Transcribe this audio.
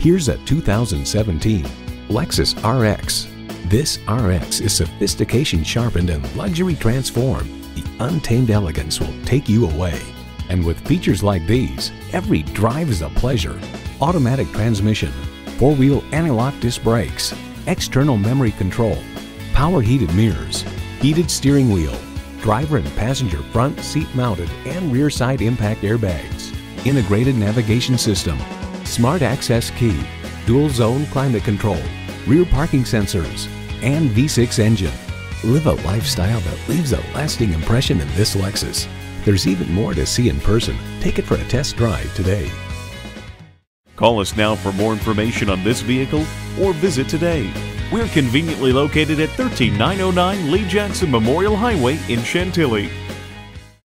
Here's a 2017 Lexus RX. This RX is sophistication sharpened and luxury transformed. The untamed elegance will take you away. And with features like these, every drive is a pleasure. Automatic transmission, four-wheel anti-lock disc brakes, external memory control, power heated mirrors, heated steering wheel, driver and passenger front seat mounted and rear side impact airbags, integrated navigation system, smart access key, dual zone climate control, rear parking sensors, and V6 engine. Live a lifestyle that leaves a lasting impression in this Lexus. There's even more to see in person. Take it for a test drive today. Call us now for more information on this vehicle or visit today. We're conveniently located at 13909 Lee Jackson Memorial Highway in Chantilly.